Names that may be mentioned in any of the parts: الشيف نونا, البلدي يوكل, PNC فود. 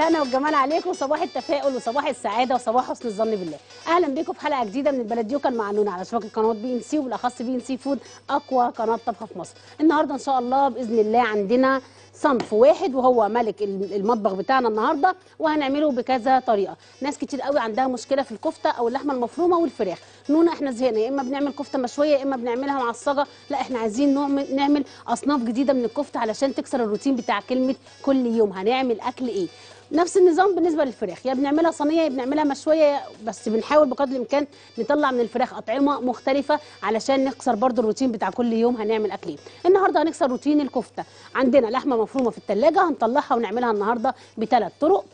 الهنا والجمال عليكم، وصباح التفاؤل وصباح السعاده وصباح حسن الظن بالله. اهلا بيكم في حلقه جديده من البلدي يوكل مع نونا على شبكه قنوات PNC، وبالاخص PNC فود اقوى قناه طبخه في مصر. النهارده ان شاء الله باذن الله عندنا صنف واحد وهو ملك المطبخ بتاعنا النهارده، وهنعمله بكذا طريقه. ناس كتير قوي عندها مشكله في الكفته او اللحمه المفرومه والفراخ. نونا احنا زهقنا، يا اما بنعمل كفته مشويه يا اما بنعملها معصجه، لا احنا عايزين نعمل اصناف جديده من الكفته علشان تكسر الروتين بتاع كلمه كل يوم هنعمل اكل ايه. نفس النظام بالنسبه للفراخ، يا بنعملها صينيه يا بنعملها مشويه، بس بنحاول بقدر الامكان نطلع من الفراخ اطعمه مختلفه علشان نكسر برضو الروتين بتاع كل يوم هنعمل اكل ايه. النهارده هنكسر روتين الكفته، عندنا لحمه مفرومه في الثلاجه هنطلعها ونعملها النهارده بثلاث طرق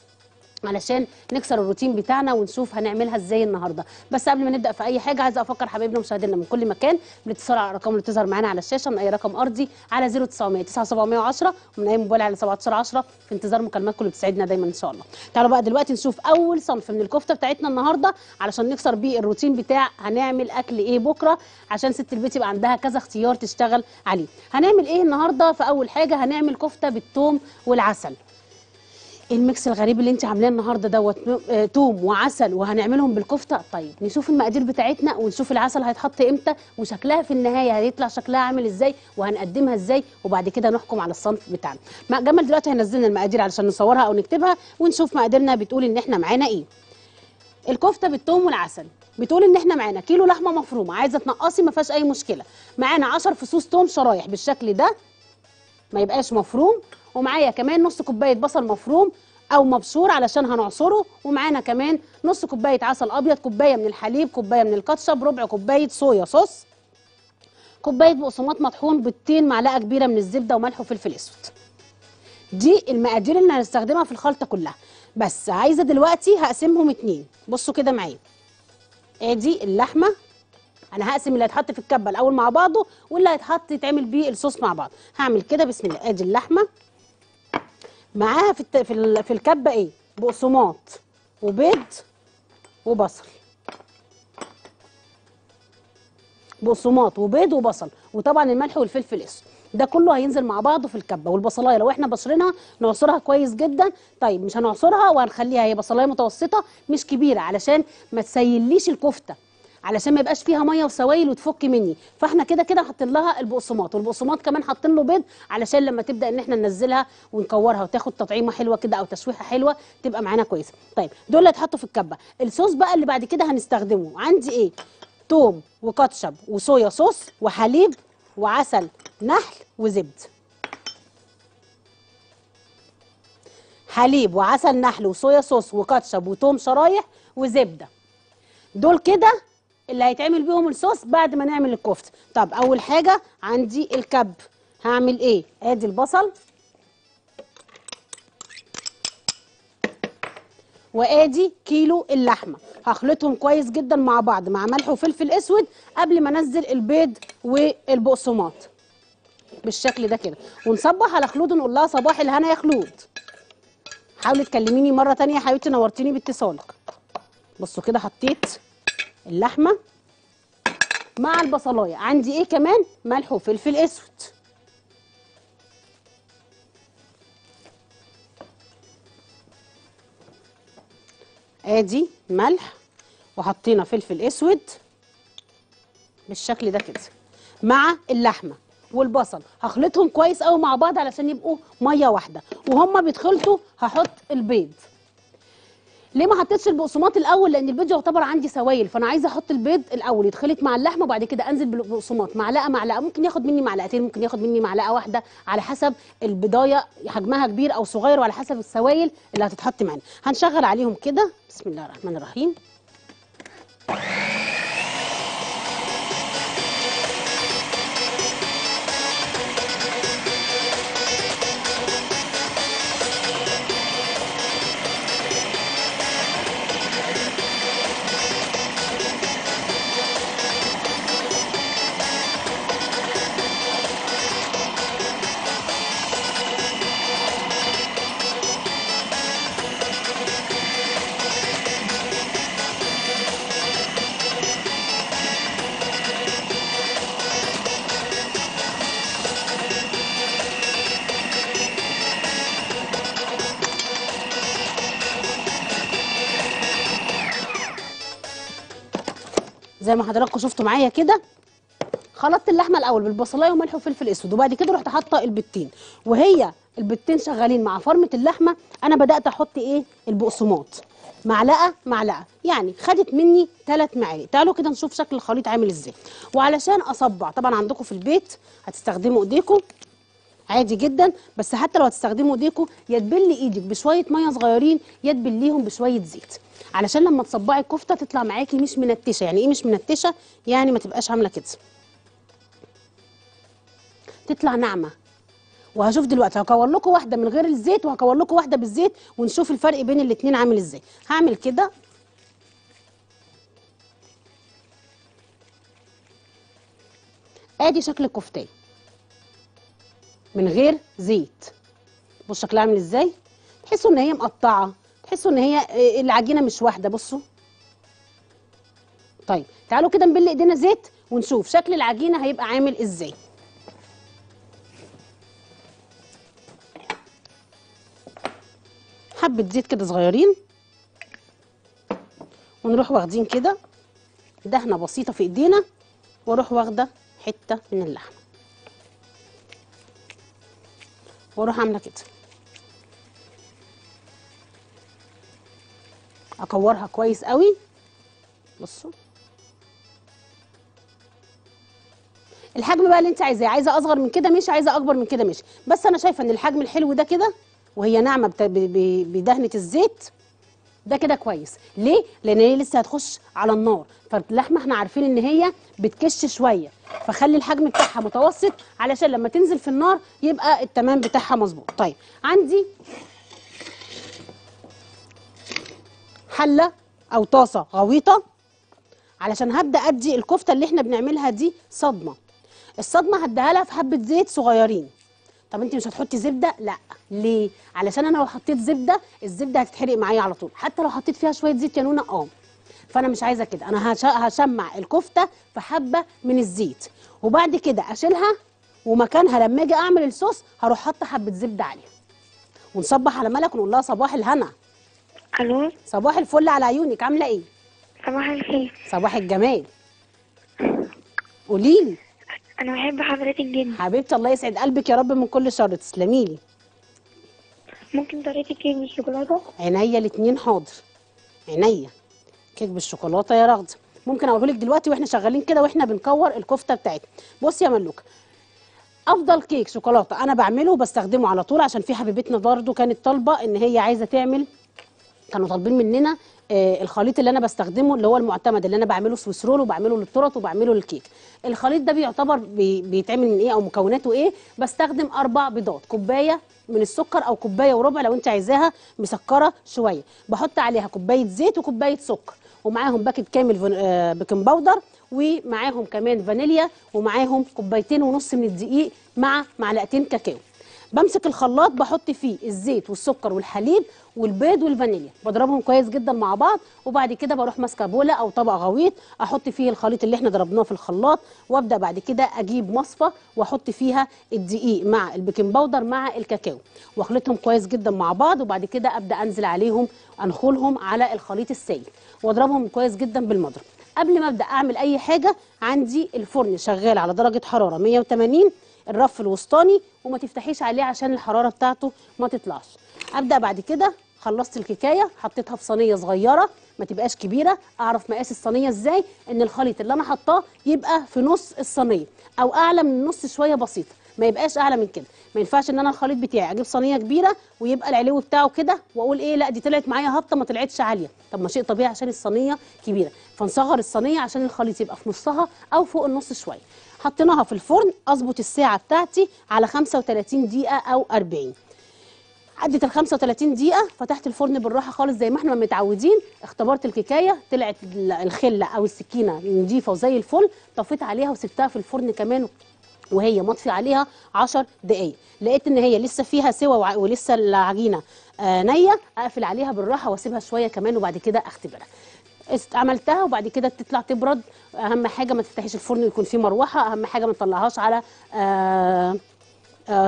علشان نكسر الروتين بتاعنا ونشوف هنعملها ازاي النهارده. بس قبل ما نبدا في اي حاجه عايزه افكر حبايبنا ومشاهدينا من كل مكان بالاتصال على الارقام اللي بتظهر معانا على الشاشه، من اي رقم ارضي على 0900 9710، ومن اي موبايل على 1710، في انتظار مكالماتكم اللي بتسعدنا دايما ان شاء الله. تعالوا بقى دلوقتي نشوف اول صنف من الكفته بتاعتنا النهارده علشان نكسر بيه الروتين بتاع هنعمل اكل ايه بكره، عشان ست البيت يبقى عندها كذا اختيار تشتغل عليه. هنعمل ايه النهارده؟ فاول حاجه هنعمل كفته بالثوم والعسل. الميكس الغريب اللي انت عاملاه النهارده دوت توم وعسل وهنعملهم بالكفته. طيب نشوف المقادير بتاعتنا ونشوف العسل هيتحط امتى وشكلها في النهايه هيطلع شكلها عامل ازاي وهنقدمها ازاي، وبعد كده نحكم على الصنف بتاعنا. جمال دلوقتي هنزلنا المقادير علشان نصورها او نكتبها ونشوف مقاديرنا بتقول ان احنا معانا ايه. الكفته بالثوم والعسل بتقول ان احنا معانا كيلو لحمه مفرومه، عايزه تنقصي ما فيهاش اي مشكله، معانا 10 فصوص توم شرايح بالشكل ده ما يبقاش مفروم، ومعايا كمان نص كوبايه بصل مفروم او مبشور علشان هنعصره، ومعانا كمان نص كوبايه عسل ابيض، كوبايه من الحليب، كوبايه من الكاتشب، ربع كوبايه صويا صوص، كوبايه بقسماط مطحون، بيضتين، معلقه كبيره من الزبده، وملح وفلفل اسود. دي المقادير اللي هنستخدمها في الخلطه كلها. بس عايزه دلوقتي هقسمهم اتنين، بصوا كده معايا. ادي اللحمه، انا هقسم اللي هيتحط في الكبه الاول مع بعضه واللي هيتحط يتعمل بيه الصوص مع بعض. هعمل كده بسم الله. ادي اللحمه معاها في الكبه ايه؟ بقسماط وبيض وبصل. بقسماط وبيض وبصل، وطبعا الملح والفلفل الاسود، ده كله هينزل مع بعضه في الكبه. والبصلايه لو احنا بشرينها نعصرها كويس جدا. طيب مش هنعصرها وهنخليها هي بصلايه متوسطه مش كبيره علشان ما تسيليش الكفته، علشان ما يبقاش فيها ميه وسوائل وتفك مني. فاحنا كده كده حاطين لها البقسماط، والبقسماط كمان حاطين له بيض علشان لما تبدا ان احنا ننزلها ونكورها وتاخد تطعيمه حلوه كده او تشويحه حلوه تبقى معانا كويسه. طيب دول اللي هيتحطوا في الكبه. الصوص بقى اللي بعد كده هنستخدمه عندي ايه؟ توم وكاتشب وصويا صوص وحليب وعسل نحل وزبده. حليب وعسل نحل وصويا صوص وكاتشب وتوم شرايح وزبده، دول كده اللي هيتعمل بيهم الصوص بعد ما نعمل الكفته. طب اول حاجه عندي الكب، هعمل ايه؟ ادي البصل وادي كيلو اللحمه، هخلطهم كويس جدا مع بعض مع ملح وفلفل اسود قبل ما انزل البيض والبقسماط بالشكل ده كده، ونصبح على خلود ونقول لها صباح الهنا يا خلود. حاولي تكلميني مره ثانيه يا حبيبتي، نورتيني باتصالك. بصوا كده حطيت اللحمه مع البصلايه، عندي ايه كمان؟ ملح وفلفل اسود. ادي ملح وحطينا فلفل اسود بالشكل ده كده مع اللحمه والبصل، هخلطهم كويس قوي مع بعض علشان يبقوا ميه واحده. وهما بيتخلطوا هحط البيض. ليه ما حطيتش البقسماط الاول؟ لان البيض يعتبر عندي سوائل، فانا عايزه احط البيض الاول يتخلط مع اللحمه وبعد كده انزل بالبقسماط معلقه، ممكن ياخد مني معلقتين، ممكن ياخد مني معلقه واحده على حسب البضايه حجمها كبير او صغير وعلى حسب السوائل اللي هتتحط معانا. هنشغل عليهم كده بسم الله الرحمن الرحيم. زي ما حضراتكم شفتوا معايا كده. خلطت اللحمه الاول بالبصلايه وملح وفلفل اسود، وبعد كده رحت حاطه البتين، وهي البتين شغالين مع فرمه اللحمه انا بدات احط ايه البقسماط معلقه معلقه، يعني خدت مني 3 معالق. تعالوا كده نشوف شكل الخليط عامل ازاي. وعلشان اصبع طبعا عندكم في البيت هتستخدموا ايديكم عادي جدا، بس حتى لو هتستخدموا ايديكم يتبل ايدك بشويه ميه صغيرين يتبليهم بشويه زيت، علشان لما تصبعي الكفته تطلع معاكي مش منتشه. يعني ايه مش منتشه؟ يعني ما تبقاش عامله كده، تطلع ناعمه. وهشوف دلوقتي هكور لكم واحده من غير الزيت وهكور لكم واحده بالزيت ونشوف الفرق بين الاثنين عامل ازاي. هعمل كده ادي شكل الكفتايه من غير زيت. بص شكلها عامل ازاي، تحسوا ان هي مقطعه، تحسوا ان هي العجينه مش واحده. بصوا طيب تعالوا كده نبل ايدينا زيت ونشوف شكل العجينه هيبقى عامل ازاي. حبه زيت كده صغيرين ونروح واخدين كده دهنه بسيطه في ايدينا، واروح واخده حته من اللحمه واروح عامله كده اكورها كويس قوي. بصوا الحجم بقى اللي انت عايزاه، عايزه اصغر من كده ماشي، عايزه اكبر من كده ماشي، بس انا شايفه ان الحجم الحلو ده كده وهي ناعمه بدهنه الزيت ده كده كويس. ليه؟ لان هي لسه هتخش على النار، فاللحمه احنا عارفين ان هي بتكش شويه، فخلي الحجم بتاعها متوسط علشان لما تنزل في النار يبقى التمام بتاعها مظبوط. طيب عندي حله او طاسه غويطه علشان هبدا ادي الكفته اللي احنا بنعملها دي صدمه. الصدمه هديها لها في حبه زيت صغيرين. طب انت مش هتحطي زبده؟ لا. ليه؟ علشان انا لو حطيت زبده الزبده هتتحرق معايا على طول، حتى لو حطيت فيها شويه زيت يا نونا. فانا مش عايزه كده، انا هشمع الكفته في حبه من الزيت وبعد كده اشيلها، ومكانها لما اجي اعمل الصوص هروح حاطه حبه زبده عليها. ونصبح على ملك ونقول لها صباح الهنا. الو صباح الفل على عيونك، عامله ايه؟ صباح الخير. صباح الجمال. قولي لي. انا بحب حضرتك جدا حبيبتي. الله يسعد قلبك يا رب من كل شر، تسلمي لي. ممكن طريقه كيك بالشوكولاته؟ عينيا الاثنين، حاضر عينيا. كيك بالشوكولاته يا رغده ممكن اقوله لك دلوقتي واحنا شغالين كده واحنا بنكور الكفته بتاعتنا. بص يا ملوكه، افضل كيك شوكولاته انا بعمله وبستخدمه على طول، عشان في حبيبتنا برده كانت طالبه ان هي عايزه تعمل، كانوا طالبين مننا الخليط اللي انا بستخدمه اللي هو المعتمد اللي انا بعمله سويس رول وبعمله للتورت وبعمله للكيك. الخليط ده بيعتبر بيتعمل من ايه او مكوناته ايه؟ بستخدم 4 بيضات، كوبايه من السكر او كوبايه وربع لو انت عايزاها مسكره شويه، بحط عليها كوبايه زيت وكوبايه سكر، ومعاهم باكت كامل بيكنج باودر، ومعاهم كمان فانيليا، ومعاهم 2.5 كوباية من الدقيق مع 2 معلقة كاكاو. بمسك الخلاط بحط فيه الزيت والسكر والحليب والبيض والفانيليا، بضربهم كويس جدا مع بعض، وبعد كده بروح ماسكه بوله او طبق غويط احط فيه الخليط اللي احنا ضربناه في الخلاط، وابدا بعد كده اجيب مصفى واحط فيها الدقيق مع البيكنج باودر مع الكاكاو، واخلطهم كويس جدا مع بعض، وبعد كده ابدا انزل عليهم انخلهم على الخليط السائل واضربهم كويس جدا بالمضرب. قبل ما ابدا اعمل اي حاجه عندي الفرن شغال على درجه حراره 180، الرف الوسطاني، وما تفتحيش عليه عشان الحراره بتاعته ما تطلعش. ابدا بعد كده خلصت الكيكايه، حطيتها في صينيه صغيره ما تبقاش كبيره. اعرف مقاس الصينيه ازاي؟ ان الخليط اللي انا حطاه يبقى في نص الصينيه او اعلى من النص شويه بسيطه، ما يبقاش اعلى من كده. ما ينفعش ان انا الخليط بتاعي اجيب صينيه كبيره ويبقى العلو بتاعه كده واقول ايه لا دي طلعت معايا هابطه ما طلعتش عاليه، طب ما شيء طبيعي عشان الصينيه كبيره، فنصغر الصينيه عشان الخليط يبقى في نصها او فوق النص شويه. حطيناها في الفرن، اظبط الساعه بتاعتي على 35 دقيقه او 40. عدت ال 35 دقيقه، فتحت الفرن بالراحه خالص زي ما احنا متعودين، اختبرت الكيكايه طلعت الخله او السكينه نضيفه وزي الفل، طفيت عليها وسبتها في الفرن كمان وهي مطفي عليها 10 دقايق. لقيت ان هي لسه فيها سوى ولسه العجينه نيه، اقفل عليها بالراحه واسيبها شويه كمان وبعد كده اختبرها. عملتها وبعد كده تطلع تبرد. اهم حاجه ما تفتحيش الفرن ويكون فيه مروحه، اهم حاجه ما تطلعهاش على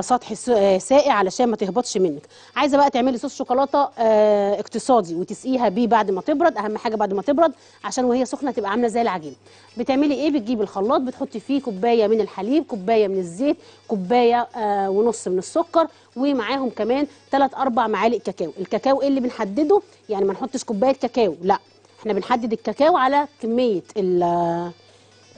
سطح ساقع علشان ما تهبطش منك. عايزه بقى تعملي صوص شوكولاته اقتصادي وتسقيها بيه بعد ما تبرد، اهم حاجه بعد ما تبرد عشان وهي سخنه تبقى عامله زي العجين. بتعملي ايه؟ بتجيبي الخلاط بتحطي فيه كوبايه من الحليب، كوبايه من الزيت، كوبايه ونص من السكر، ومعاهم كمان 3-4 معالق كاكاو. الكاكاو اللي بنحدده، يعني ما نحطش كوبايه كاكاو، لا احنا بنحدد الكاكاو على كميه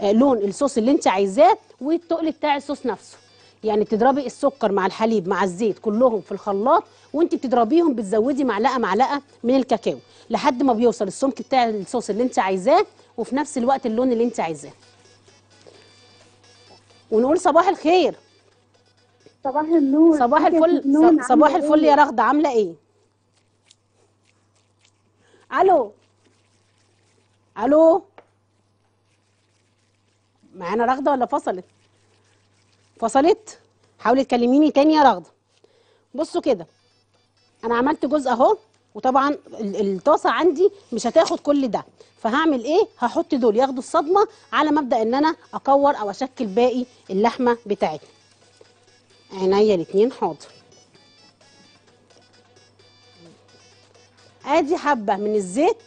لون الصوص اللي انت عايزاه والتقل بتاع الصوص نفسه. يعني بتضربي السكر مع الحليب مع الزيت كلهم في الخلاط وانت بتضربيهم، بتزودي معلقه معلقه من الكاكاو لحد ما بيوصل السمك بتاع الصوص اللي انت عايزاه وفي نفس الوقت اللون اللي انت عايزاه. ونقول صباح الخير. صباح النور. صباح الفل. صباح الفل يا رغده، عامله ايه؟ الو الو، معانا رغده ولا فصلت؟ فصلت. حاولي تكلميني تاني يا رغده. بصوا كده، انا عملت جزء اهو، وطبعا الطاسه عندي مش هتاخد كل ده، فهعمل ايه؟ هحط دول ياخدوا الصدمه على مبدا ان انا اكور او اشكل باقي اللحمه بتاعتي. عينيا الاتنين، حاضر. ادي حبه من الزيت.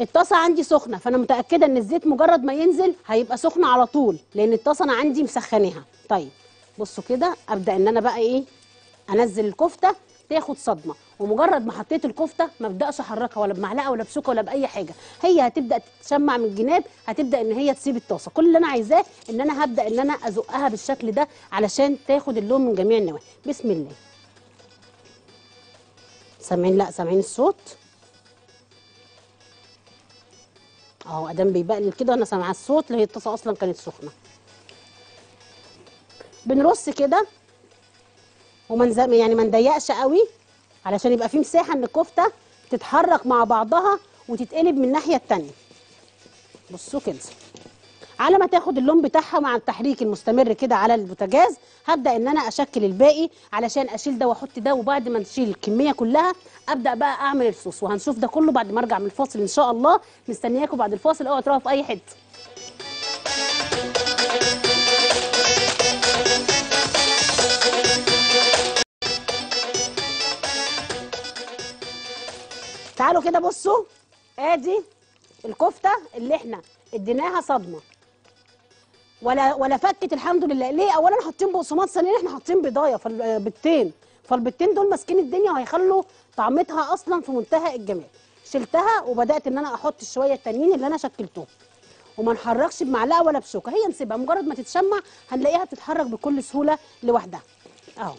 الطاسه عندي سخنه، فانا متاكده ان الزيت مجرد ما ينزل هيبقى سخن على طول، لان الطاسه انا عندي مسخناها. طيب بصوا كده، ابدا ان انا بقى ايه، انزل الكفته تاخد صدمه، ومجرد ما حطيت الكفته ما ابداش احركها ولا بمعلقه ولا بشوكه ولا باي حاجه، هي هتبدا تتشمع من الجناب، هتبدا ان هي تسيب الطاسه. كل اللي انا عايزاه ان انا هبدا ان انا ازقها بالشكل ده علشان تاخد اللون من جميع النواحي. بسم الله. سامعين؟ لا سامعين الصوت اهو، ادم بيبقلل كده، انا سامعه الصوت، اللي هي الطاسه اصلا كانت سخنه. بنرص كده وما يعني ما نضيقش قوي علشان يبقى في مساحه ان الكفته تتحرك مع بعضها وتتقلب من الناحيه الثانيه. بصوا كده، على ما تاخد اللون بتاعها مع التحريك المستمر كده على البوتاجاز، هبدا ان انا اشكل الباقي علشان اشيل ده واحط ده، وبعد ما نشيل الكميه كلها ابدا بقى اعمل الصوص. وهنشوف ده كله بعد ما ارجع من الفاصل ان شاء الله. مستنياكم بعد الفاصل، اوعوا تروحوا في اي حته. تعالوا كده بصوا، ادي الكفته اللي احنا اديناها صدمه ولا فكت، الحمد لله. ليه؟ اولا حاطين بقسماط، ثانيا احنا حاطين بيضايه، فالبيضتين دول ماسكين الدنيا وهيخلوا طعمتها اصلا في منتهى الجمال. شلتها وبدات ان انا احط الشويه التانيين اللي انا شكلتهم، وما نحركش بمعلقه ولا بشوكه، هي نسيبها مجرد ما تتشمع هنلاقيها بتتحرك بكل سهوله لوحدها اهو،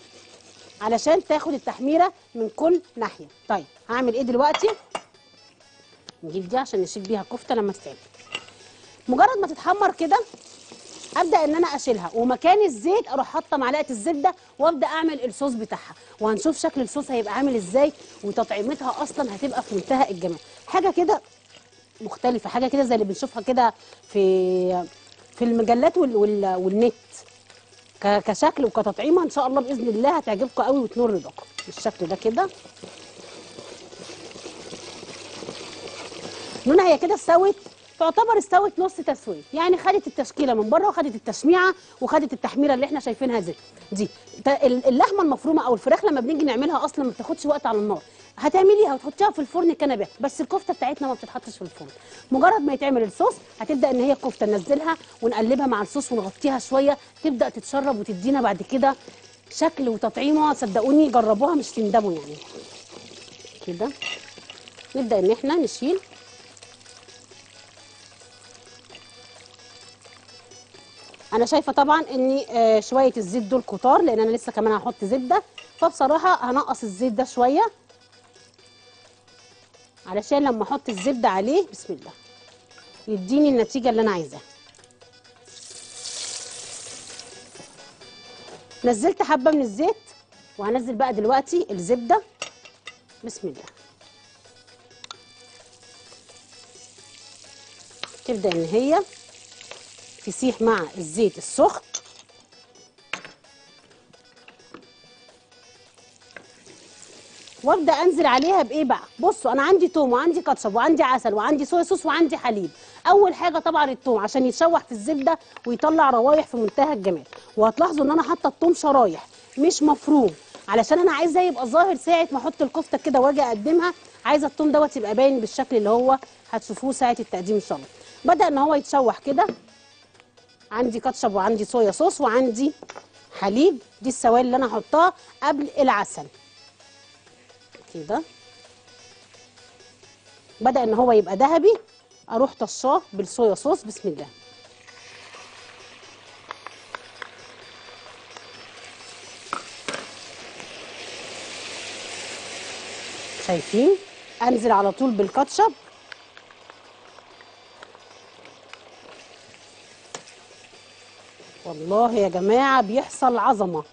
علشان تاخد التحميره من كل ناحيه. طيب هعمل ايه دلوقتي؟ نجيب دي عشان نشيل بيها الكفته لما تتعمل. مجرد ما تتحمر كده ابدا ان انا اشيلها، ومكان الزيت اروح حاطه معلقه الزبده وابدا اعمل الصوص بتاعها، وهنشوف شكل الصوص هيبقى عامل ازاي، وتطعيمتها اصلا هتبقى في منتهى الجمال. حاجه كده مختلفه، حاجه كده زي اللي بنشوفها كده في المجلات والنت، كشكل وكتطعيمه ان شاء الله باذن الله هتعجبكم قوي وتنور رضاكم. بالشكل ده كده نونا، هي كده استوت، تعتبر استوت نص تسويه، يعني خدت التشكيله من بره وخدت التشميعه وخدت التحميره اللي احنا شايفينها دي. اللحمه المفرومه او الفراخ لما بنيجي نعملها اصلا ما بتاخدش وقت على النار، هتعمليها وتحطيها في الفرن كنبات، بس الكفته بتاعتنا ما بتتحطش في الفرن. مجرد ما يتعمل الصوص هتبدا ان هي الكفته ننزلها ونقلبها مع الصوص ونغطيها شويه، تبدا تتشرب وتدينا بعد كده شكل وتطعيمه، صدقوني جربوها مش تندموا. يعني كده نبدا ان احنا نشيل انا شايفه طبعا ان شويه الزيت دول كتار، لان انا لسه كمان هحط زبده، فبصراحه هنقص الزيت ده شويه علشان لما احط الزبده عليه بسم الله يديني النتيجه اللي انا عايزاها. نزلت حبه من الزيت وهنزل بقى دلوقتي الزبده بسم الله. تبدا ان هي تسيح مع الزيت السخن. وابدا انزل عليها بايه بقى؟ بصوا انا عندي توم وعندي كاتشب وعندي عسل وعندي صويا صوص وعندي حليب. اول حاجه طبعا التوم عشان يتشوح في الزبده ويطلع روايح في منتهى الجمال. وهتلاحظوا ان انا حاطه التوم شرايح مش مفروم، علشان انا عايزاه يبقى ظاهر ساعه ما احط الكفته كده واجي اقدمها، عايزه التوم دوت يبقى باين بالشكل اللي هو هتشوفوه ساعه التقديم ان شاء الله. بدا ان هو يتشوح كده، عندي كاتشب وعندي صويا صوص وعندي حليب، دي السوائل اللي انا هحطها قبل العسل كده. بدا ان هو يبقى ذهبي، اروح طشاه بالصويا صوص. بسم الله. شايفين؟ انزل على طول بالكاتشب، والله يا جماعه بيحصل عظمه.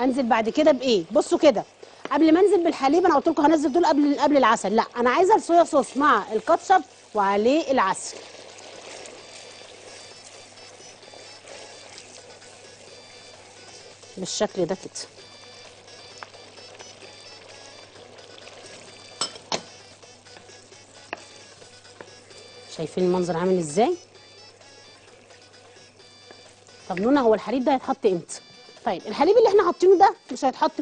انزل بعد كده بايه؟ بصوا كده، قبل ما انزل بالحليب انا قلت لكم هنزل دول قبل العسل، لا انا عايزه الصويا صوص مع الكاتشب وعليه العسل. بالشكل ده كده. شايفين المنظر عامل ازاي؟ طب نونا هو الحليب ده هيتحط امتى؟ طيب الحليب اللي احنا حاطينه ده مش هيتحط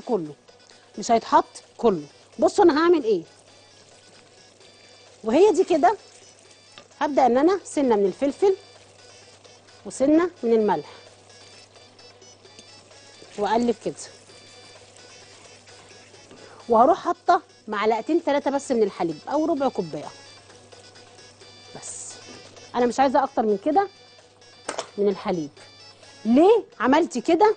كله. بصوا انا هعمل ايه وهي دي كده، هبدا ان انا سنه من الفلفل وسنه من الملح واقلب كده، وهروح حاطه معلقتين ثلاثه بس من الحليب او ربع كوبايه بس، انا مش عايزه اكتر من كده من الحليب. ليه عملت كده؟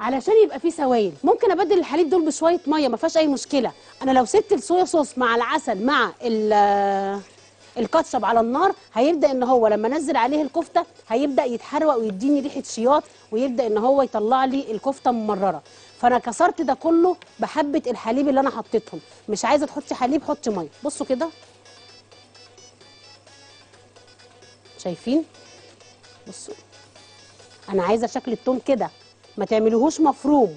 علشان يبقى فيه سوائل. ممكن ابدل الحليب دول بشويه ميه ما فيهاش اي مشكله، انا لو سبت الصويا صوص مع العسل مع الكاتشب على النار هيبدا ان هو لما انزل عليه الكفته هيبدا يتحروق ويديني ريحه شياط، ويبدا ان هو يطلع لي الكفته ممرره. فانا كسرت ده كله بحبه الحليب اللي انا حطيتهم. مش عايزه تحطي حليب حطي ميه. بصوا كده، شايفين؟ بصوا انا عايزه شكل التوم كده، ما تعملوهوش مفروم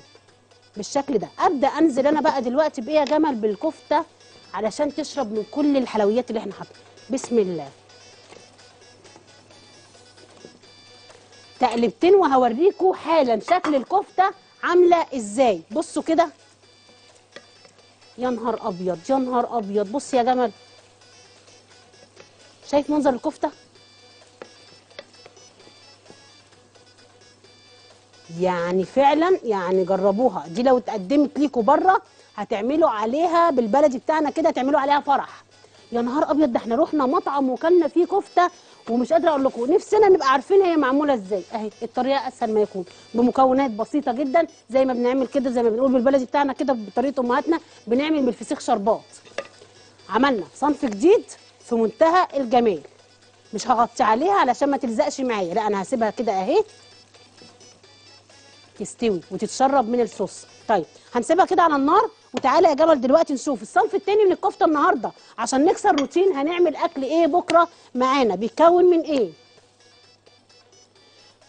بالشكل ده. ابدا انزل انا بقى دلوقتي بايه يا جمال؟ بالكفته، علشان تشرب من كل الحلويات اللي احنا حاطينها. بسم الله. تقلبتين وهوريكم حالا شكل الكفته عامله ازاي. بصوا كده، يا نهار ابيض يا نهار ابيض. بص يا جمال، شايف منظر الكفته؟ يعني فعلا يعني جربوها دي، لو اتقدمت ليكوا بره هتعملوا عليها بالبلدي بتاعنا كده، هتعملوا عليها فرح. يا نهار ابيض، ده احنا رحنا مطعم وكلنا فيه كفته ومش قادره اقول لكم، نفسنا نبقى عارفين هي معموله ازاي. اهي الطريقه اسهل ما يكون، بمكونات بسيطه جدا، زي ما بنعمل كده، زي ما بنقول بالبلدي بتاعنا كده بطريقه امهاتنا، بنعمل بالفسيخ شربات. عملنا صنف جديد في منتهى الجمال. مش هغطي عليها علشان ما تلزقش معايا، لا انا هسيبها كده اهي تستوي وتتشرب من الصوص. طيب هنسيبها كده على النار، وتعالى يا جمال دلوقتي نشوف الصنف التاني من الكفته النهارده، عشان نكسر روتين. هنعمل اكل ايه بكره معانا؟ بيتكون من ايه؟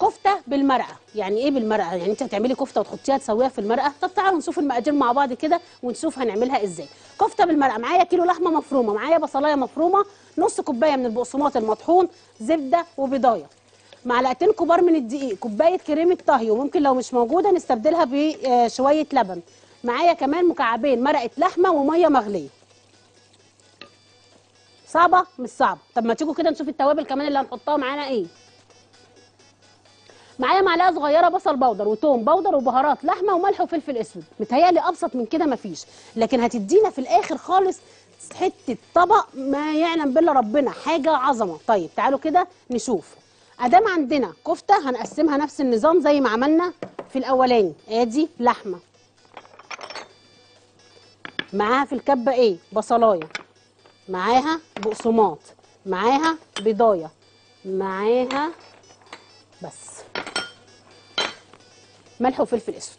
كفته بالمرقه. يعني ايه بالمرقه؟ يعني انت هتعملي كفته وتحطيها تسويها في المرقه؟ طب تعالوا نشوف المقادير مع بعض كده ونشوف هنعملها ازاي. كفته بالمرقه، معايا كيلو لحمه مفرومه، معايا بصلايه مفرومه، نص كوبايه من البقسماط المطحون، زبده وبيضايه، معلقتين كبار من الدقيق، كوبايه كريمه طهي، وممكن لو مش موجوده نستبدلها بشويه لبن. معايا كمان مكعبين مرقه لحمه وميه مغليه. صعبه؟ مش صعبه. طب ما تيجوا كده نشوف التوابل كمان اللي هنحطها معانا ايه. معايا معلقه صغيره بصل بودر وتوم بودر وبهارات لحمه وملح وفلفل اسود. متهيألي ابسط من كده مفيش، لكن هتدينا في الاخر خالص حته طبق ما يعلم بالله ربنا، حاجه عظمه. طيب تعالوا كده نشوف. ادام عندنا كفته هنقسمها نفس النظام زي ما عملنا في الاولاني. ادي لحمه معاها في الكبه ايه؟ بصلايه، معاها بقسماط، معاها بيضايه، معاها بس ملح وفلفل اسود،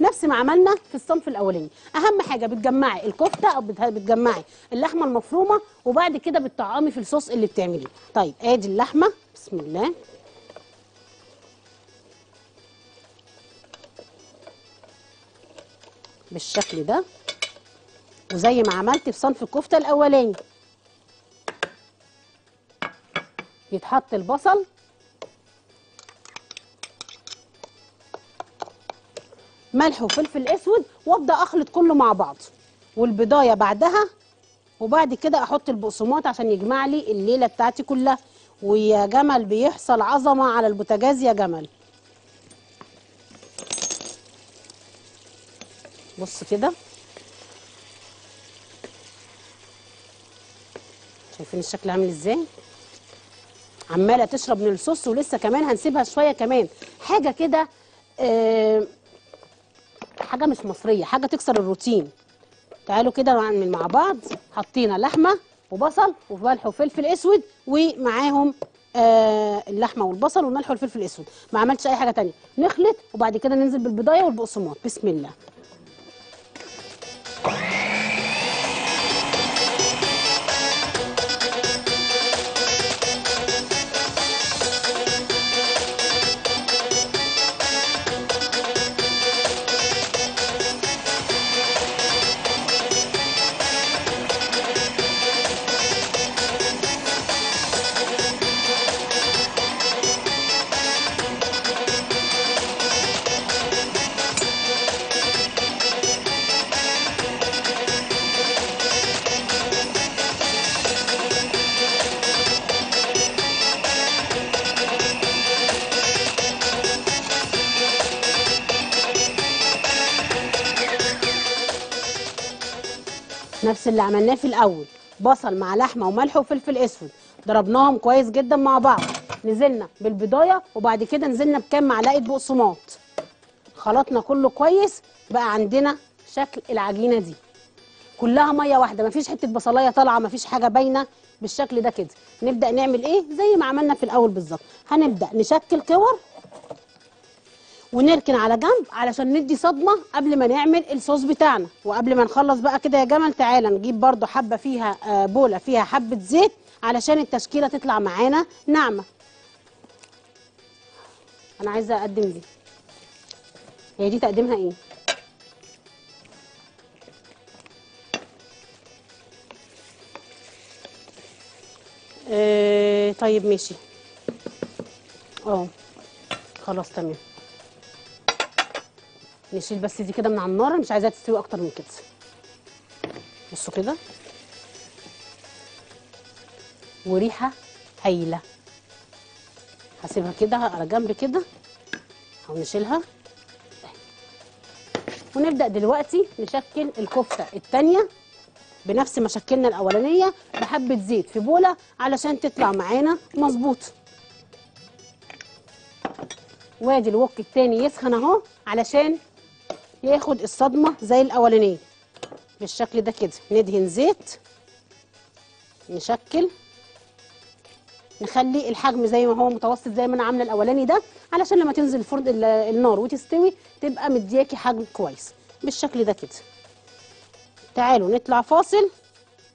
نفس ما عملنا في الصنف الاولاني. اهم حاجه بتجمعي الكفته او بتجمعي اللحمه المفرومه، وبعد كده بتطعمي في الصوص اللي بتعمليه. طيب ادي اللحمه، بسم الله. بالشكل ده وزي ما عملت في صنف الكفته الاولاني يتحط البصل ملح وفلفل اسود وابدا اخلط كله مع بعض، والبضايه بعدها، وبعد كده احط البقسماط عشان يجمع لي الليله بتاعتي كلها. ويا جمل بيحصل عظمه على البوتاجاز يا جمل. بص كده، شايفين الشكل عامل ازاي؟ عماله تشرب من الصوص ولسه كمان هنسيبها شويه كمان. حاجه كده حاجه مش مصريه، حاجه تكسر الروتين. تعالوا كده نعمل مع بعض. حطينا لحمه وبصل وملح وفلفل اسود، ومعاهم اللحمه والبصل والملح والفلفل الاسود، ما عملتش اي حاجه تانية. نخلط وبعد كده ننزل بالبضايه والبقسماط. بسم الله. نفس اللي عملناه في الاول، بصل مع لحمه وملح وفلفل اسود، ضربناهم كويس جدا مع بعض، نزلنا بالبضايه وبعد كده نزلنا بكام معلقه بقسماط، خلطنا كله كويس. بقى عندنا شكل العجينه دي كلها ميه واحده، مفيش حته بصلايه طالعه، مفيش حاجه باينه بالشكل ده كده. نبدا نعمل ايه؟ زي ما عملنا في الاول بالظبط، هنبدا نشكل كور ونركن على جنب علشان ندي صدمه قبل ما نعمل الصوص بتاعنا. وقبل ما نخلص بقى كده يا جمل، تعالى نجيب برضو حبه فيها بوله فيها حبه زيت علشان التشكيله تطلع معانا ناعمه. انا عايزه اقدم دي، هي دي تقديمها ايه؟ طيب ماشي، خلاص تمام. نشيل بس دي كده من على النار، مش عايزاها تستوي اكتر من كده. بصوا كده، وريحه هايله. هسيبها كده على جنب كده، او نشيلها ونبدا دلوقتي نشكل الكفته الثانيه بنفس ما شكلنا الاولانيه، بحبه زيت في بوله علشان تطلع معانا مظبوط. وادي الوك الثاني يسخن اهو علشان ياخد الصدمه زي الاولانيه بالشكل ده كده. ندهن زيت، نشكل، نخلي الحجم زي ما هو متوسط زي ما انا عامله الاولاني ده، علشان لما تنزل الفرن النار وتستوي تبقى مدياكي حجم كويس بالشكل ده كده. تعالوا نطلع فاصل،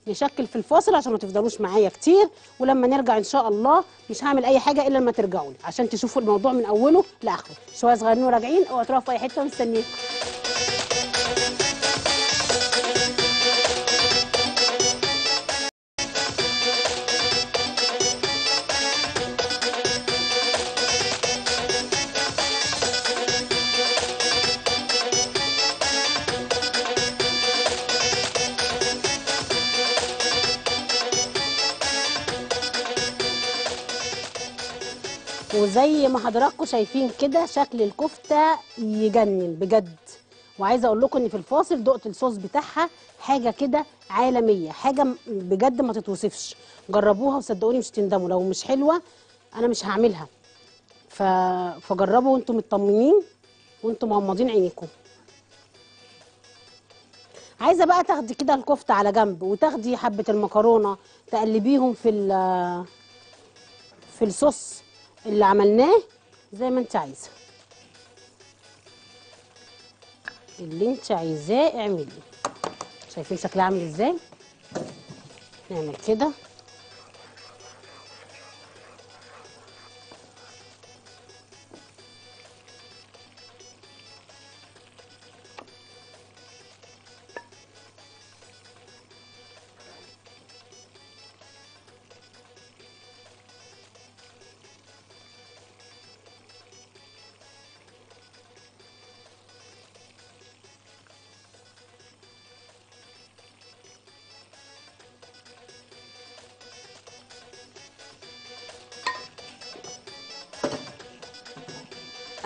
نشكل في الفاصل عشان ما تفضلوش معايا كتير، ولما نرجع ان شاء الله مش هعمل اي حاجه الا لما ترجعوا لي عشان تشوفوا الموضوع من اوله لاخره. شويه صغيرين وراجعين، اوعوا تروحوا في اي حته، مستنيكم. وزي ما حضراتكم شايفين كده شكل الكفته يجنن بجد. وعايزه اقول لكم ان في الفاصل دقت الصوص بتاعها، حاجه كده عالميه، حاجه بجد ما تتوصفش. جربوها وصدقوني مش تندموا. لو مش حلوه انا مش هعملها، فجربوا وانتم مطمنين وانتم مغمضين عينيكم. عايزه بقى تاخدي كده الكفته على جنب وتاخدي حبه المكرونه تقلبيهم في الصوص اللي عملناه زي ما انت عايزه، اللي انت عايزاه اعمليه. شايفين شكلها عامل ازاي؟ نعمل كده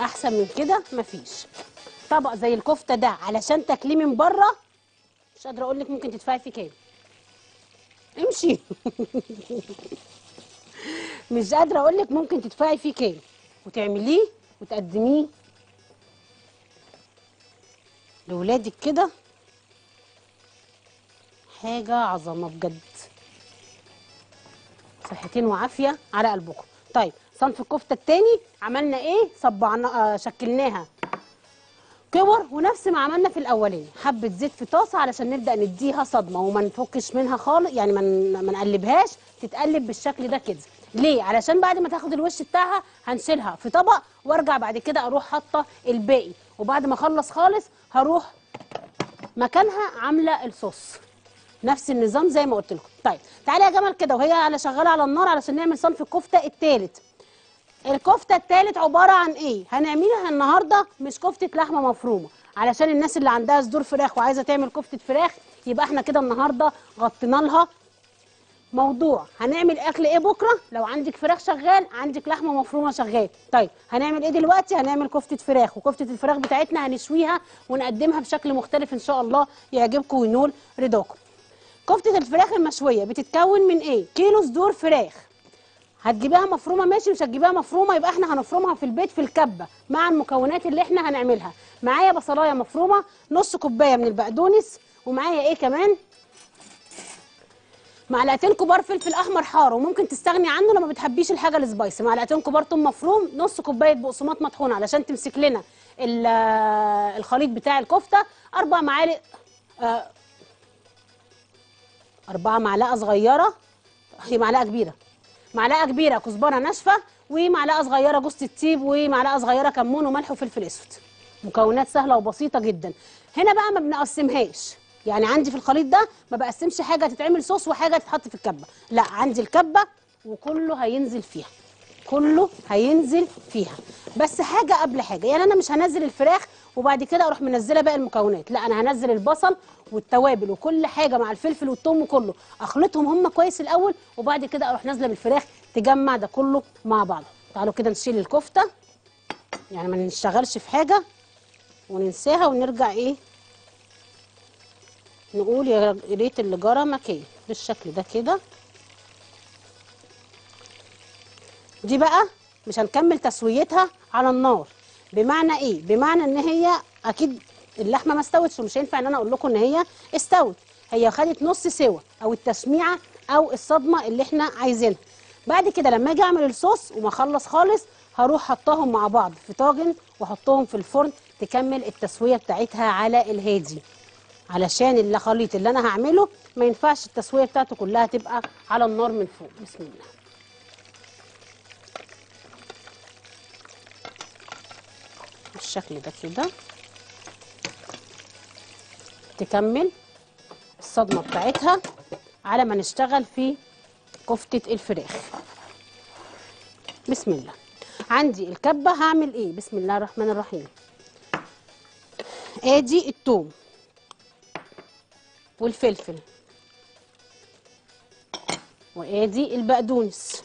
احسن من كده مفيش. طبق زي الكفته ده علشان تاكليه من بره مش قادره اقول لك ممكن تدفعي فيه كام. امشي. مش قادره اقول لك ممكن تدفعي فيه كام وتعمليه وتقدميه لولادك كده. حاجه عظمه بجد. صحتين وعافيه على قلبكم. طيب صنف الكفته التاني عملنا ايه؟ صبعنا شكلناها كور ونفس ما عملنا في الاولاني. حبه زيت في طاسه علشان نبدا نديها صدمه وما نفكش منها خالص، يعني ما نقلبهاش، تتقلب بالشكل ده كده. ليه؟ علشان بعد ما تاخد الوش بتاعها هنشيلها في طبق وارجع بعد كده اروح حاطه الباقي، وبعد ما اخلص خالص هروح مكانها عامله الصوص. نفس النظام زي ما قلت لكم. طيب تعالي يا جمال كده وهي شغاله على النار علشان نعمل صنف الكفته الثالث. الكفته الثالث عباره عن ايه؟ هنعملها النهارده مش كفته لحمه مفرومه، علشان الناس اللي عندها صدور فراخ وعايزه تعمل كفته فراخ، يبقى احنا كده النهارده غطينا لها موضوع. هنعمل اكل ايه بكره؟ لو عندك فراخ شغال، عندك لحمه مفرومه شغال. طيب هنعمل ايه دلوقتي؟ هنعمل كفته فراخ، وكفته الفراخ بتاعتنا هنشويها ونقدمها بشكل مختلف ان شاء الله يعجبكم وينول رضاكم. كفته الفراخ المشويه بتتكون من ايه؟ كيلو صدور فراخ. هتجيبها مفرومه ماشي، مش هتجيبها مفرومه يبقى احنا هنفرمها في البيت في الكبه مع المكونات اللي احنا هنعملها. معايا بصلايه مفرومه، نص كوبايه من البقدونس، ومعايا ايه كمان؟ معلقتين كبار فلفل احمر حار وممكن تستغني عنه لو ما بتحبيش الحاجه السبايسي، معلقتين كبار توم مفروم، نص كوبايه بقسماط مطحون علشان تمسك لنا الخليط بتاع الكفته، 4 معلقه صغيره، هي معلقه كبيره، معلقه كبيره كزبره ناشفه، ومعلقه صغيره جوز الطيب، ومعلقه صغيره كمون وملح وفلفل اسود. مكونات سهله وبسيطه جدا. هنا بقى ما بنقسمهاش، يعني عندي في الخليط ده ما بقسمش حاجه تتعمل صوص وحاجه تتحط في الكبه، لا عندي الكبه وكله هينزل فيها، كله هينزل فيها، بس حاجه قبل حاجه. يعني انا مش هنزل الفراخ وبعد كده اروح منزله باقي المكونات، لا انا هنزل البصل والتوابل وكل حاجه مع الفلفل والثوم وكله، اخلطهم هم كويس الاول وبعد كده اروح نازله بالفراخ تجمع ده كله مع بعض. تعالوا كده نشيل الكفته، يعني ما نشتغلش في حاجه وننساها ونرجع ايه نقول يا ريت اللي جرى مكان بالشكل ده كده. دي بقى مش هنكمل تسويتها على النار. بمعنى ايه؟ بمعنى ان هي اكيد اللحمه ما استوتش، ومش هينفع ان انا اقول لكم ان هي استوت، هي خدت نص سوا او التشميعه او الصدمه اللي احنا عايزينها. بعد كده لما اجي اعمل الصوص وما اخلص خالص هروح حطهم مع بعض في طاجن واحطهم في الفرن تكمل التسويه بتاعتها على الهادي، علشان الخليط اللي انا هعمله ما ينفعش التسويه بتاعته كلها تبقى على النار من فوق. بسم الله. بالشكل ده كده تكمل الصدمه بتاعتها على ما نشتغل في كفته الفراخ. بسم الله. عندي الكبه هعمل ايه؟ بسم الله الرحمن الرحيم. ادي الثوم والفلفل وادي البقدونس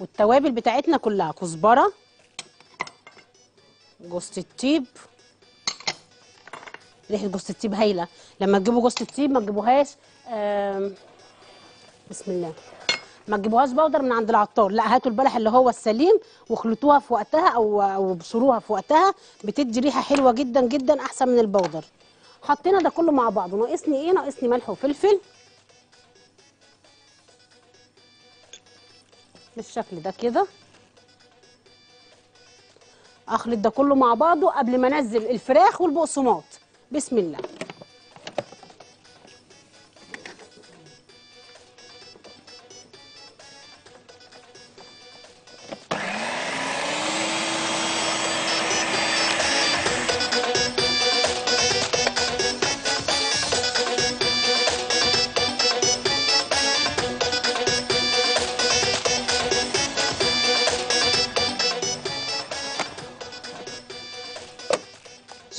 والتوابل بتاعتنا كلها، كزبره، جوز الطيب، ريحه جوز الطيب هايله، لما تجيبوا جوز الطيب ما تجيبوهاش بسم الله ما تجيبوهاش بودر من عند العطار، لا هاتوا البلح اللي هو السليم واخلطوها في وقتها او ابشروها في وقتها، بتدي ريحه حلوه جدا جدا احسن من البودر. حطينا ده كله مع بعض، ناقصني ايه؟ ناقصني ملح وفلفل بالشكل ده كده. اخلط ده كله مع بعضه قبل ما انزل الفراخ والبقسماط. بسم الله.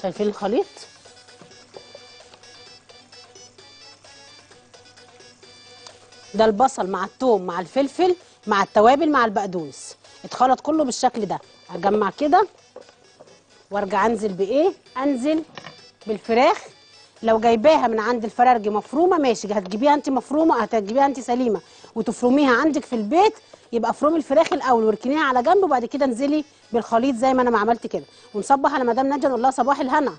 شايفين الخليط؟ ده البصل مع الثوم مع الفلفل مع التوابل مع البقدونس. اتخلط كله بالشكل ده. هجمع كده وارجع انزل بايه؟ انزل بالفراخ. لو جايباها من عند الفرارجي مفرومه ماشي، هتجيبيها انت مفرومه، هتجيبيها انت سليمه وتفرميها عندك في البيت، يبقى افرمي الفراخ الاول واركنيها على جنب، وبعد كده انزلي بالخليط زي ما انا ما عملت كده. ونصبح على مدام ناديه نقول لها صباح الهنا.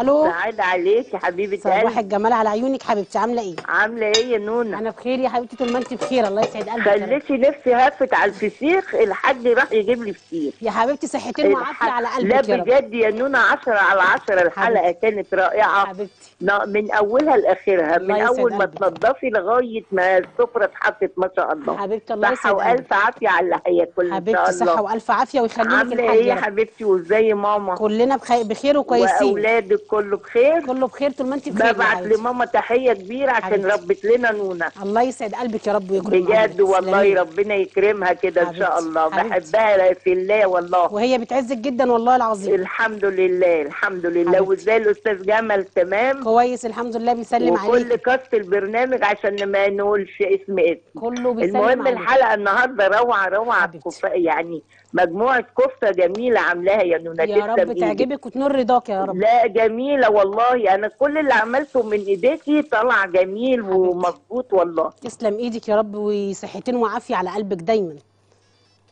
الو، سعد عليك يا حبيبتي، صباح الجمال على عيونك حبيبتي. عامله ايه؟ عامله ايه يا نونا؟ انا بخير يا حبيبتي، طول ما انت بخير الله يسعد قلبك. خليتي نفسي هفت على الفسيخ، الحاج راح يجيب لي فسيخ يا حبيبتي، صحتين وعافيه على قلبك. لا بجد يا نونا 10/10 الحلقه كانت رائعه حبيبتي، من اولها لاخرها، من اول ما تنضفي لغايه ما السفره اتحطت ما شاء الله حبيبتي. الله يسعدك، صحه والف عافيه على اللحيه كلها حبيبتي، صحه والف عافيه ويخليلك الحاج. عامله ايه يا حبيبتي وازاي ماما؟ كلنا بخير وكويسين، كله بخير، كله بخير طول ما انت بخير. ببعت لماما تحيه كبيره عشان ربت لنا نونا. الله يسعد قلبك يا رب ويكرمك بجد والله، ربنا يكرمها كده ان شاء الله. بحبها في الله والله، وهي بتعزك جدا والله العظيم. الحمد لله الحمد لله. وازاي الاستاذ جمال؟ تمام كويس الحمد لله، بيسلم عليك وكل كاست البرنامج عشان ما نقولش اسم كله بيسلم. المهم الحلقه النهارده روعه روعه، يعني مجموعه كفته جميله عاملاها يا نونا، يا رب تعجبك وتنور رضاك يا رب. لا جميله والله، انا كل اللي عملته من ايديكي طلع جميل ومظبوط والله. تسلم ايدك يا رب، وصحتين وعافيه على قلبك دايما،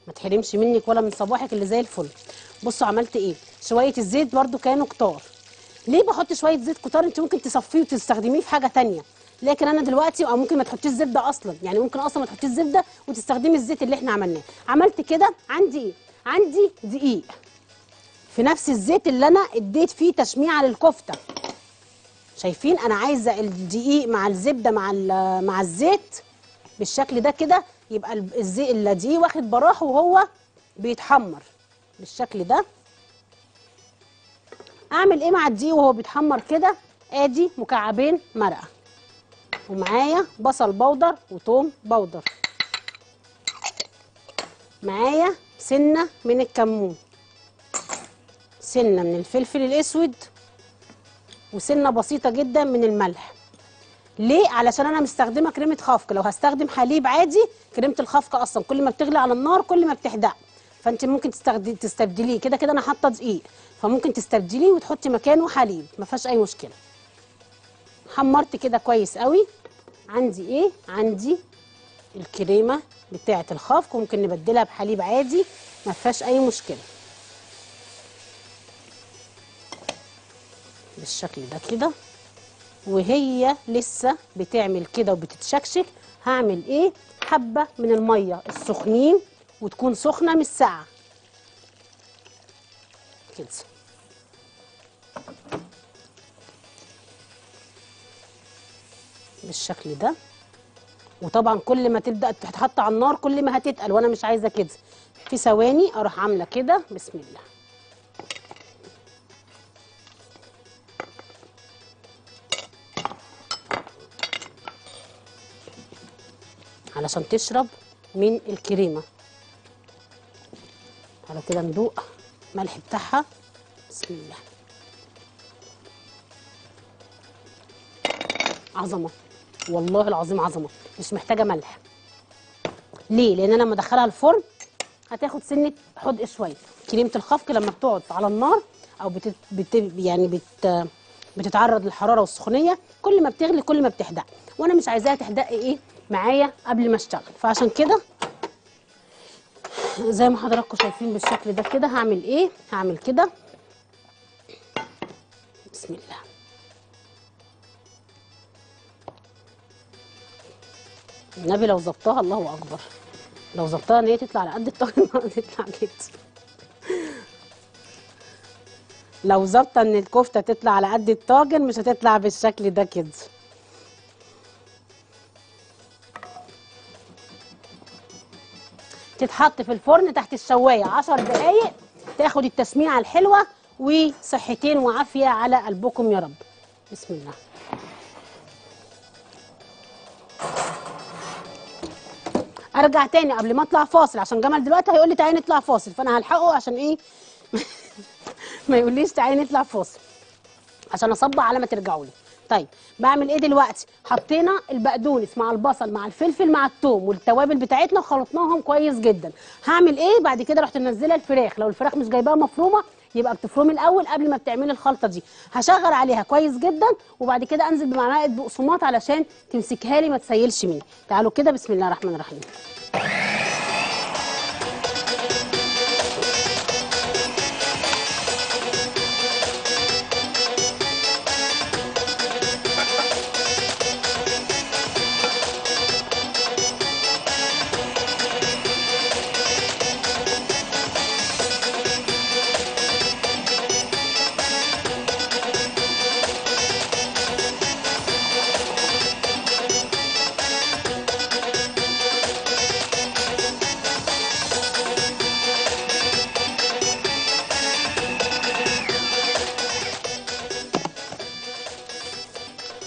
ما تحرمش منك ولا من صباحك اللي زي الفل. بصوا عملت ايه، شويه الزيت برده كانوا كتار. ليه بحط شويه زيت كتار؟ انت ممكن تصفيه وتستخدميه في حاجه ثانيه، لكن انا دلوقتي او ممكن ما تحطيش زبده اصلا، يعني ممكن اصلا ما تحطيش زبده وتستخدمي الزيت اللي احنا عملناه. عملت كده عندي ايه؟ عندي دقيق في نفس الزيت اللي انا اديت فيه تشميعه للكفته. شايفين انا عايزه الدقيق مع الزبده مع الزيت بالشكل ده كده، يبقى الدقيق واخد براحه وهو بيتحمر بالشكل ده. اعمل ايه مع الدقيق وهو بيتحمر كده؟ ادي مكعبين مرقه، ومعايا بصل بودر وثوم بودر، معايا سنه من الكمون، سنه من الفلفل الاسود، وسنه بسيطه جدا من الملح. ليه؟ علشان انا مستخدمه كريمه خفق، لو هستخدم حليب عادي كريمه الخفق اصلا كل ما بتغلي على النار كل ما بتحدق، فانت ممكن تستبدليه كده كده. انا حاطه دقيق فممكن تستبدليه وتحطي مكانه حليب، ما فيهاش اي مشكله. حمرت كده كويس قوي. عندي ايه؟ عندي الكريمه بتاعه الخفق، ممكن نبدلها بحليب عادي ما فيهاش اي مشكله بالشكل ده كده. وهي لسه بتعمل كده وبتتشكشك، هعمل ايه؟ حبه من الميه السخنين، وتكون سخنه مش ساقعه كده. بالشكل ده. وطبعا كل ما تبدا تتحط على النار كل ما هتتقل، وانا مش عايزه كده. في ثواني اروح عامله كده بسم الله. علشان تشرب من الكريمه. على كده ندوق ملح بتاعها بسم الله. عظمه والله العظيم عظمه، مش محتاجه ملح. ليه؟ لان انا لما ادخلها الفرن هتاخد سنه حدق شويه. كريمه الخفق لما بتقعد على النار او بتتعرض للحراره والسخونيه كل ما بتغلي كل ما بتحدق، وانا مش عايزاها تحدق ايه معايا قبل ما اشتغل. فعشان كده زي ما حضراتكم شايفين بالشكل ده كده. هعمل ايه؟ هعمل كده بسم الله. النبي لو ظبطها الله اكبر، لو ظبطها ان هي تطلع على قد الطاجن تطلع كده، لو ظبطه ان الكفته تطلع على قد الطاجن مش هتطلع بالشكل ده كده. تتحط في الفرن تحت الشوايه 10 دقايق، تاخد التسميعه الحلوه، وصحتين وعافيه على قلبكم يا رب. بسم الله. ارجع تاني قبل ما اطلع فاصل، عشان جمال دلوقتي هيقول لي تعالي نطلع فاصل، فانا هلحقه عشان ايه ما يقوليش تعالي نطلع فاصل، عشان اصبع على ما ترجعوا لي. طيب بعمل ايه دلوقتي؟ حطينا البقدونس مع البصل مع الفلفل مع الثوم والتوابل بتاعتنا خلطناهم كويس جدا. هعمل ايه بعد كده؟ رحت منزله الفراخ. لو الفراخ مش جايباها مفرومه يبقى بتفرمي الاول قبل ما بتعملي الخلطه دي. هشغل عليها كويس جدا وبعد كده انزل بمعلقه بقسماط علشان تمسكها لي ما تسيلش مني. تعالوا كده بسم الله الرحمن الرحيم.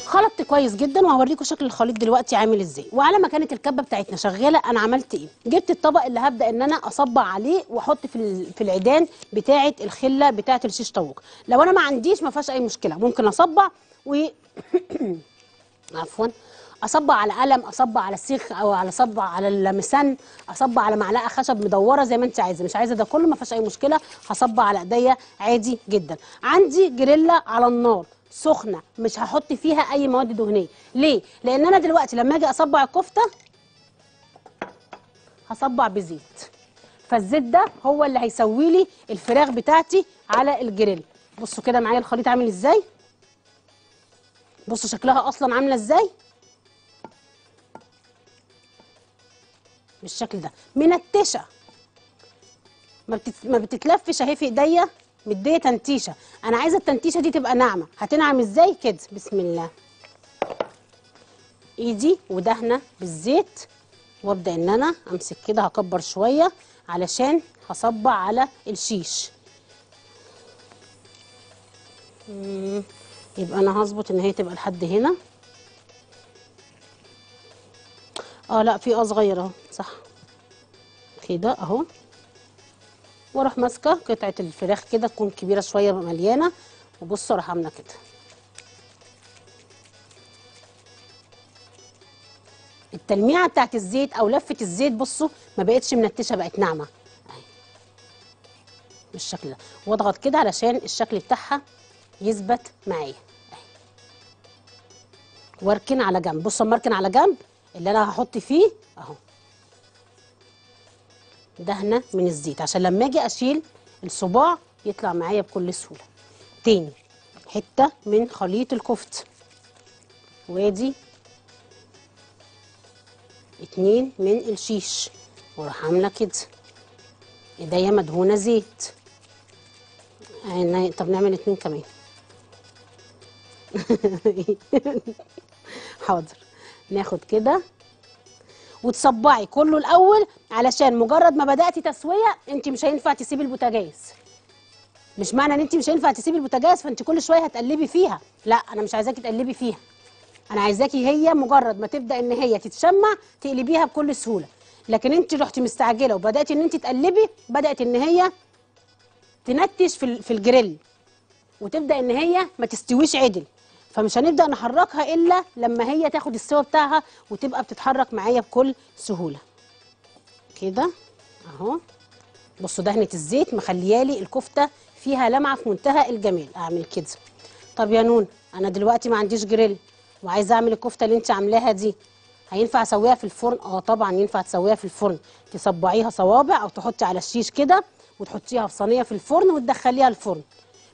خلطت كويس جدا وهوريكم شكل الخليط دلوقتي عامل ازاي. وعلى ما كانت الكبه بتاعتنا شغاله انا عملت ايه؟ جبت الطبق اللي هبدا ان انا اصبع عليه واحط في العيدان بتاعه الخله بتاعه الشيش طاووق. لو انا ما عنديش ما فيهاش اي مشكله، ممكن اصبع و عفوا اصبع على قلم، اصبع على السيخ، او على صبع على المسن، اصبع على معلقه خشب مدوره زي ما انت عايزه. مش عايزه ده كله ما فيهاش اي مشكله، هصبع على ايديا عادي جدا. عندي جريلا على النار سخنه مش هحط فيها اي مواد دهنيه. ليه؟ لان انا دلوقتي لما اجي اصبع الكفته هصبع بزيت، فالزيت ده هو اللي هيسوي لي الفراخ بتاعتي على الجريل. بصوا كده معايا الخليط عامل ازاي، بصوا شكلها اصلا عامله ازاي بالشكل ده، منتشه ما بتتلفش اهي في ايديا، مديه تنتيشه. انا عايزه التنتيشه دي تبقى ناعمه. هتنعم ازاي؟ كده بسم الله، ايدي ودهنه بالزيت وابدا ان انا امسك كده. هكبر شويه علشان هصبع على الشيش، يبقى انا هظبط ان هي تبقى لحد هنا. لا في صغيره اهو، صح كده اهو. واروح ماسكه قطعه الفراخ كده تكون كبيره شويه مليانه، وبصوا اروح عامله كده. التلميعه بتاعت الزيت او لفه الزيت بصوا ما بقتش منتشه، بقت ناعمه اهي بالشكل ده. واضغط كده علشان الشكل بتاعها يثبت معايا اهي، واركن على جنب. بصوا اما اركن على جنب اللي انا هحط فيه اهو دهنه من الزيت عشان لما اجي اشيل الصباع يطلع معايا بكل سهوله. تاني حته من خليط الكفت، وادي اتنين من الشيش، واروح عامله كده ايديا مدهونه زيت. طب نعمل اتنين كمان حاضر. ناخد كده وتصبعي كله الاول علشان مجرد ما بداتي تسويه انت مش هينفع تسيبي البوتاجاز. مش معنى ان انت مش هينفع تسيبي البوتاجاز فانت كل شويه هتقلبي فيها، لا انا مش عايزاكي تقلبي فيها، انا عايزاكي هي مجرد ما تبدا ان هي تتشمع تقلبيها بكل سهوله. لكن انت رحتي مستعجله وبداتي ان انت تقلبي، بدات ان هي تنتش في الجريل وتبدا ان هي ما تستويش عدل، فمش هنبدأ نحركها إلا لما هي تاخد السوا بتاعها وتبقى بتتحرك معايا بكل سهولة كده اهو. بصوا دهنة الزيت مخليالي الكفتة فيها لمعة في منتهى الجمال. أعمل كده. طب يا نون أنا دلوقتي ما عنديش جريل وعايزة أعمل الكفتة اللي أنت عاملاها دي، هينفع أسويها في الفرن؟ طبعا ينفع تسويها في الفرن، تصبعيها صوابع أو تحطي على الشيش كده وتحطيها في صينية في الفرن وتدخليها الفرن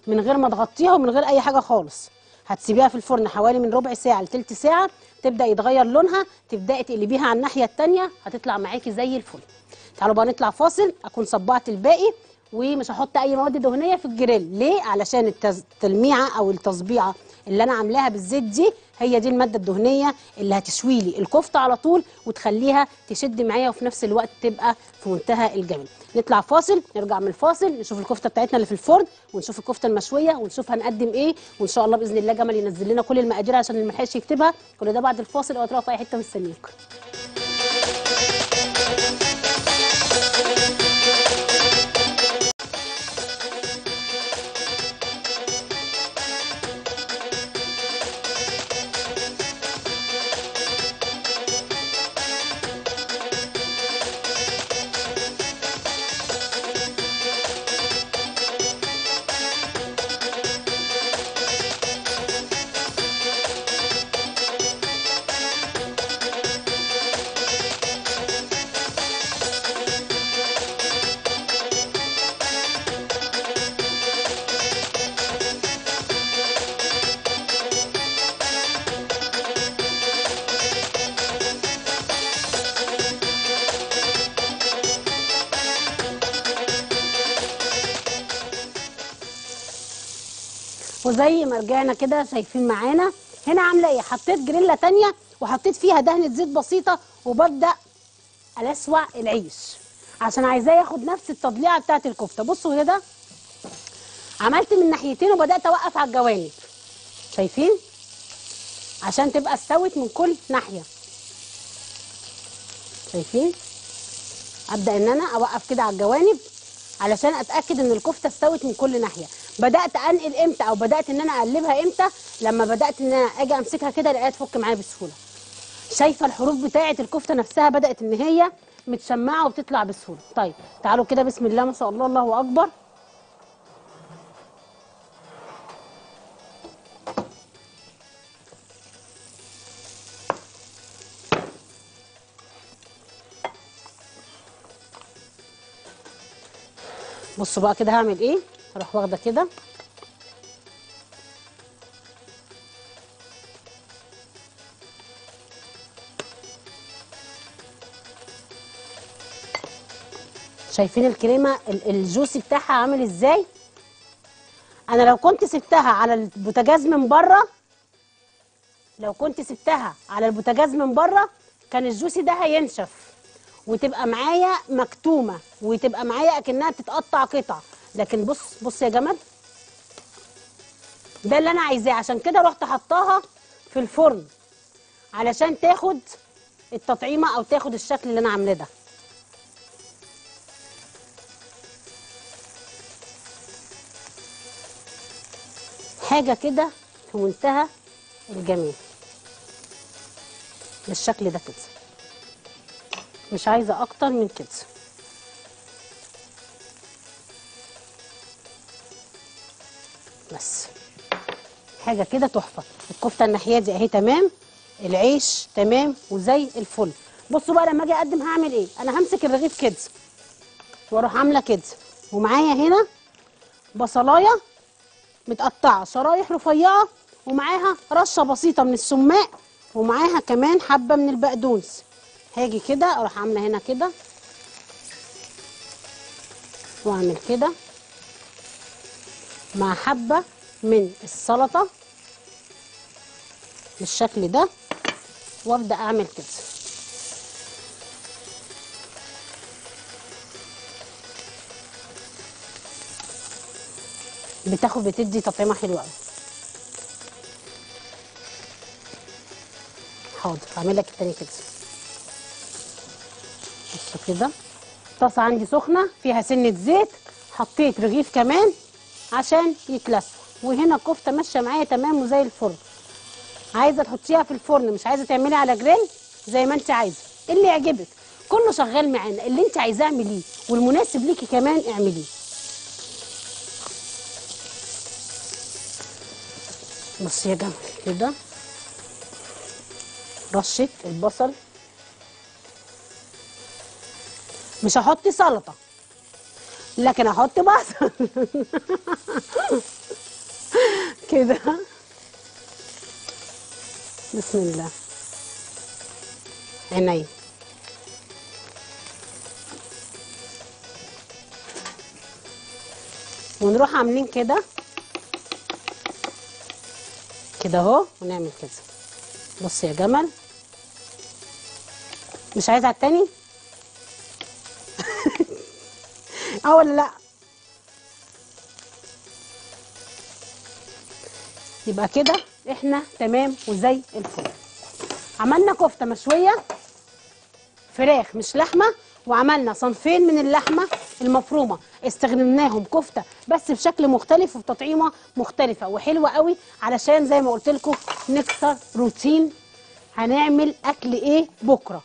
من غير ما تغطيها ومن غير أي حاجة خالص. هتسيبيها في الفرن حوالي من ربع ساعه لتلت ساعه، تبدا يتغير لونها، تبداي تقلبيها على الناحيه الثانيه، هتطلع معاكي زي الفل. تعالوا بقى نطلع فاصل، اكون صبعت الباقي ومش هحط اي مواد دهنيه في الجريل. ليه؟ علشان التلميعه او التصبيعه اللي انا عاملاها بالزيت دي هي دي الماده الدهنيه اللي هتشوي لي الكفته على طول وتخليها تشد معايا وفي نفس الوقت تبقى في منتهى الجمال. نطلع فاصل، نرجع من الفاصل نشوف الكفته بتاعتنا اللي في الفرن ونشوف الكفته المشويه ونشوف هنقدم ايه، وان شاء الله باذن الله جمال ينزل لنا كل المقادير عشان ما نلحقش يكتبها. كل ده بعد الفاصل. اوعوا في اي حته مستنيكم. وزي مرجانه كده شايفين معانا. هنا عامله ايه؟ حطيت جريله ثانيه وحطيت فيها دهنه زيت بسيطه وببدا الاسوع العيش عشان عايزاه ياخد نفس التضليعه بتاعت الكفته. بصوا كده عملت من ناحيتين وبدات اوقف على الجوانب، شايفين؟ عشان تبقى استوت من كل ناحيه، شايفين؟ ابدا ان انا اوقف كده على الجوانب علشان اتاكد ان الكفته استوت من كل ناحيه. بدات انقل امتى او بدات ان انا اقلبها امتى؟ لما بدات ان انا اجي امسكها كده الاقيها تفك معايا بسهوله. شايفه الحروف بتاعه الكفته نفسها بدات ان هي متشمعه وبتطلع بسهوله. طيب تعالوا كده، بسم الله ما شاء الله، الله اكبر. بصوا بقى كده هعمل ايه. هروح واخده كده شايفين الكريمه الجوسي بتاعها عامل ازاي. انا لو كنت سبتها على البوتاجاز من بره، كان الجوسي ده هينشف وتبقى معايا مكتومه وتبقى معايا اكنها بتتقطع قطع. لكن بص يا جمد، ده اللي انا عايزاه، عشان كده رحت حطاها في الفرن علشان تاخد التطعيمه او تاخد الشكل اللي انا عاملاه ده. حاجه كده في منتهى الجميل بالشكل ده كده، مش عايزه اكتر من كده. بس حاجه كده تحفه. الكفته الناحيه دي اهي تمام، العيش تمام وزي الفل. بصوا بقى لما اجي اقدم هعمل ايه. انا همسك الرغيف كده واروح عامله كده، ومعايا هنا بصلايه متقطعه شرايح رفيعه، ومعاها رشه بسيطه من السماق، ومعاها كمان حبه من البقدونس. هاجي كده اروح عامله هنا كده واعمل كده مع حبه من السلطه بالشكل ده، وابدا اعمل كده. بتدي تطعيمه حلوه قوي. حاضر، هعمل لك التاني كده. كده طاسه عندي سخنه فيها سنه زيت، حطيت رغيف كمان عشان يتلسع، وهنا الكفته ماشيه معايا تمام وزي الفرن. عايزه تحطيها في الفرن، مش عايزه تعملي على جريل، زي ما انت عايزه، اللي يعجبك كله شغال معانا، اللي انت عايزاه اعمليه والمناسب ليكي كمان اعمليه. بص يا جماعه كده رشه البصل، مش هحط سلطه لكن هحط بصل كده. بسم الله، عينيا. ونروح عاملين كده كده اهو، ونعمل كده. بص يا جمل، مش عايزه على التاني ولا لا؟ يبقى كده احنا تمام وزي الفل. عملنا كفته مشويه فراخ مش لحمه، وعملنا صنفين من اللحمه المفرومه استخدمناهم كفته بس بشكل مختلف وبتطعيمه مختلفه وحلوه قوي، علشان زي ما قلت لكم نكسر روتين. هنعمل اكل ايه بكره؟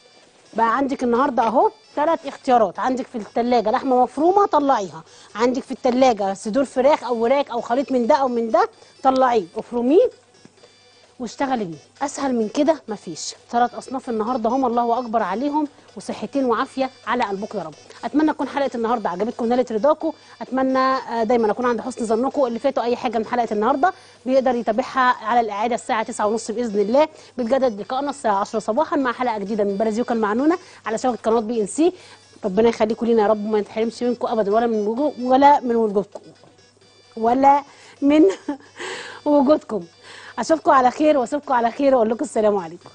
بقى عندك النهارده اهو 3 اختيارات. عندك في التلاجة لحمه مفرومه، طلعيها. عندك في التلاجة صدور فراخ او وراك او خليط من ده او من ده، طلعيه افرميه واشتغلي بيه. اسهل من كده مفيش. 3 اصناف النهارده هم، الله اكبر عليهم، وصحتين وعافيه على قلبكم يا رب. اتمنى تكون حلقه النهارده عجبتكم ونالت رضاكم. اتمنى دايما اكون عند حسن ظنكم. اللي فاتوا اي حاجه من حلقه النهارده بيقدر يتابعها على الاعاده الساعه 9:30 باذن الله. بتجدد لقائنا الساعه 10 صباحا مع حلقه جديده من البلدي يوكل مع نونا على شبكه قناه PNC. ربنا يخليكم لينا يا رب، وما نتحرمش منكم ابدا، ولا من وجودكم، ولا من ووجودكم. اشوفكم على خير واسيبكم على خير واقول لكم السلام عليكم.